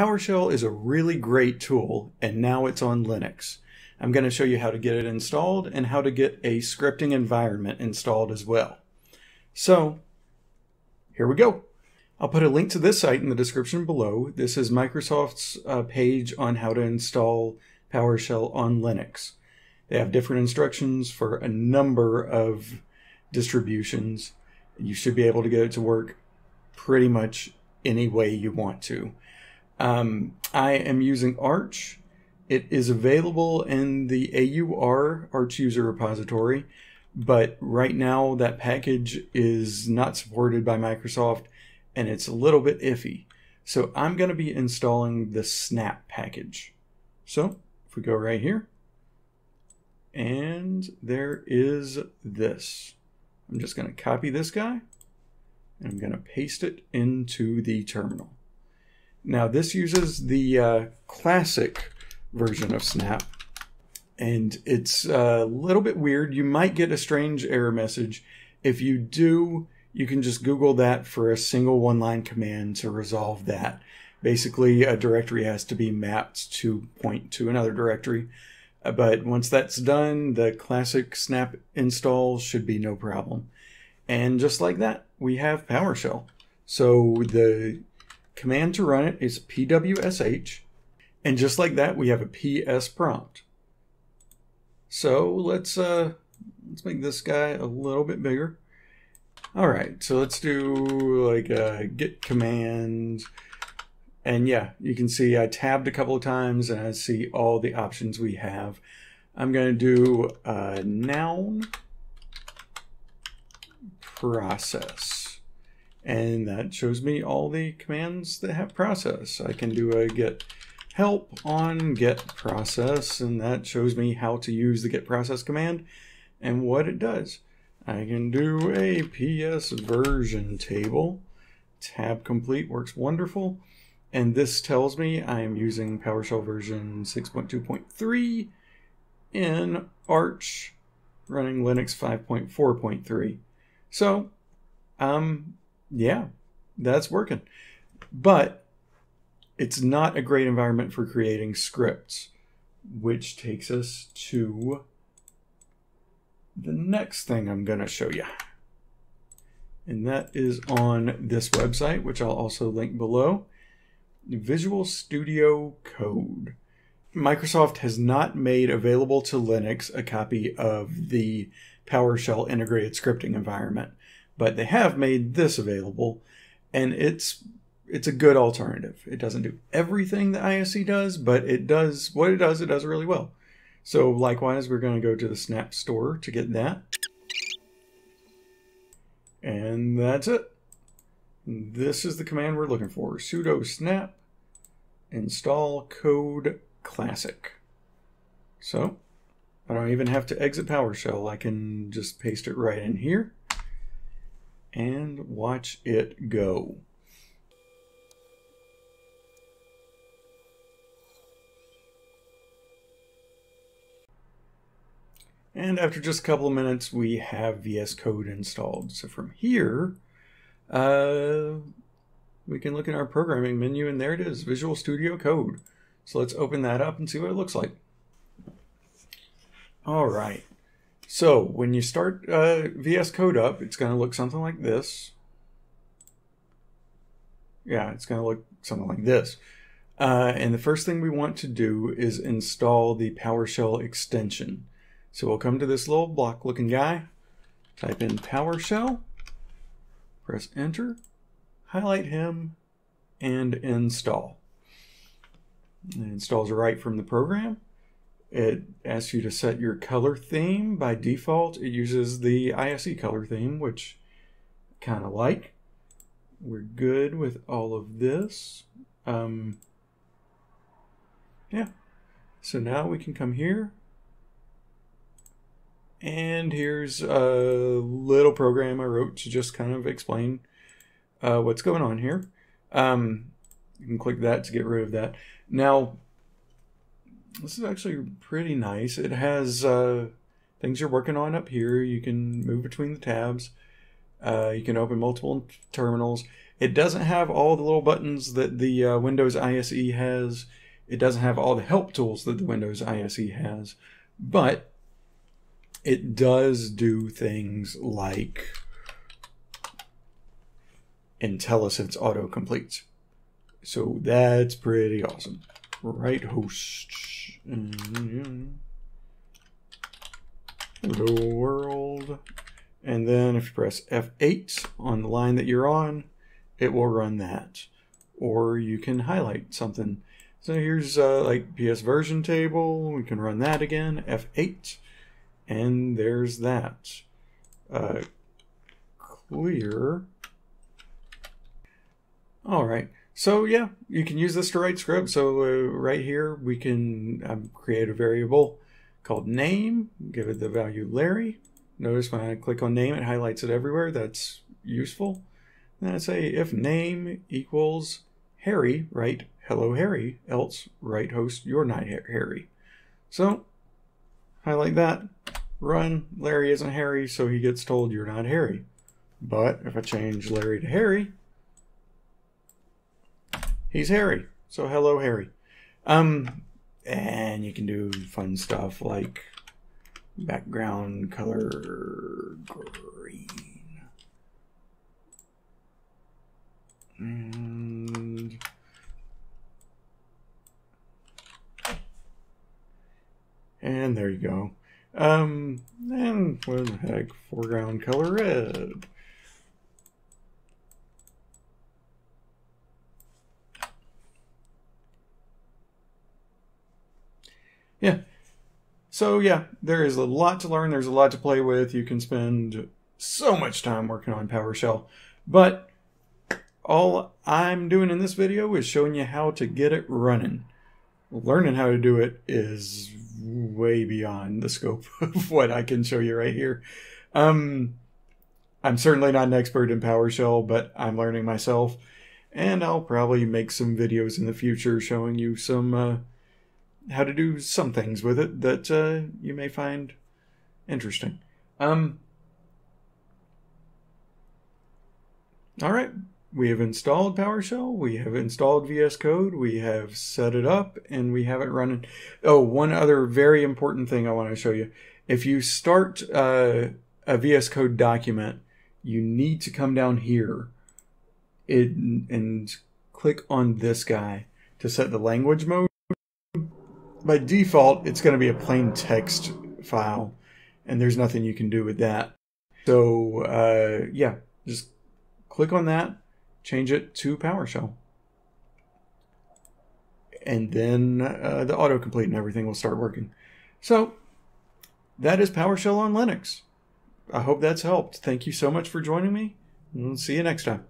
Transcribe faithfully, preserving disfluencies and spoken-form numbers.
PowerShell is a really great tool, and now it's on Linux. I'm going to show you how to get it installed and how to get a scripting environment installed as well. So here we go. I'll put a link to this site in the description below. This is Microsoft's uh, page on how to install PowerShell on Linux. They have different instructions for a number of distributions. You should be able to get it to work pretty much any way you want to. Um, I am using Arch. It is available in the A U R, Arch User Repository, but right now that package is not supported by Microsoft and it's a little bit iffy. So I'm going to be installing the Snap package. So if we go right here, and there is this. I'm just going to copy this guy and I'm going to paste it into the terminal. Now this uses the uh, classic version of Snap, and it's a little bit weird. You might get a strange error message. If you do, you can just Google that for a single one-line command to resolve that. Basically, a directory has to be mapped to point to another directory, but once that's done, the classic Snap install should be no problem. And just like that, we have PowerShell. So the command to run it is pwsh. And just like that, we have a P S prompt. So let's uh, let's make this guy a little bit bigger. All right, so let's do like a git command. And yeah, you can see I tabbed a couple of times and I see all the options we have. I'm gonna do a noun process. And that shows me all the commands that have process. I can do a git help on get process, and that shows me how to use the get process command and what it does. I can do a P S version table. Tab complete works wonderful, and this tells me I am using PowerShell version six point two point three in Arch running Linux five point four point three. So um yeah, that's working, but it's not a great environment for creating scripts, which takes us to the next thing I'm going to show you. And that is on this website, which I'll also link below, Visual Studio Code. Microsoft has not made available to Linux a copy of the PowerShell integrated scripting environment, but they have made this available, and it's It's a good alternative. It doesn't do everything that I S E does, but it does what it does, it does really well. So likewise, we're going to go to the Snap store to get that. And that's it. This is the command we're looking for. Sudo snap install code classic. So I don't even have to exit PowerShell. I can just paste it right in here and watch it go. And after just a couple of minutes, we have V S Code installed. So from here, uh, we can look in our programming menu, and there it is, Visual Studio Code. So let's open that up and see what it looks like. All right. So when you start uh, V S Code up, it's going to look something like this. Yeah, it's going to look something like this. Uh, and the first thing we want to do is install the PowerShell extension. So we'll come to this little block looking guy, type in PowerShell, press enter, highlight him, and install. It installs right from the program. It asks you to set your color theme. By default, it uses the I S E color theme, which I kind of like. We're good with all of this. Um, yeah. So now we can come here. And here's a little program I wrote to just kind of explain uh, what's going on here. Um, you can click that to get rid of that. Now, this is actually pretty nice. It has uh, things you're working on up here. You can move between the tabs. Uh, you can open multiple terminals. It doesn't have all the little buttons that the uh, Windows I S E has. It doesn't have all the help tools that the Windows I S E has, but it does do things like IntelliSense autocompletes. So that's pretty awesome. Right host. Hello world. And then if you press F eight on the line that you're on, it will run that. Or you can highlight something. So here's uh, like P S version table. We can run that again, F eight. And there's that. Uh, clear. All right. So yeah, you can use this to write script. So uh, right here, we can um, create a variable called name, give it the value Larry. Notice when I click on name, it highlights it everywhere. That's useful. Then I say if name equals Harry, write hello Harry, else write host you're not Harry. So highlight that, run, Larry isn't Harry, so he gets told you're not Harry. But if I change Larry to Harry, he's Harry, so hello Harry. Um, and you can do fun stuff like background color green. And and there you go. Um, and what the heck, foreground color red. Yeah. So yeah, there is a lot to learn. There's a lot to play with. You can spend so much time working on PowerShell, but all I'm doing in this video is showing you how to get it running. Learning how to do it is way beyond the scope of what I can show you right here. Um, I'm certainly not an expert in PowerShell, but I'm learning myself, and I'll probably make some videos in the future showing you some, uh, how to do some things with it that uh, you may find interesting. Um, all right, we have installed PowerShell, we have installed V S Code, we have set it up, and we have it running. Oh, one other very important thing I want to show you. If you start uh, a V S Code document, you need to come down here and, and click on this guy to set the language mode. By default, it's going to be a plain text file, and there's nothing you can do with that. So, uh, yeah, just click on that, change it to PowerShell. And then uh, the autocomplete and everything will start working. So, that is PowerShell on Linux. I hope that's helped. Thank you so much for joining me, and we'll see you next time.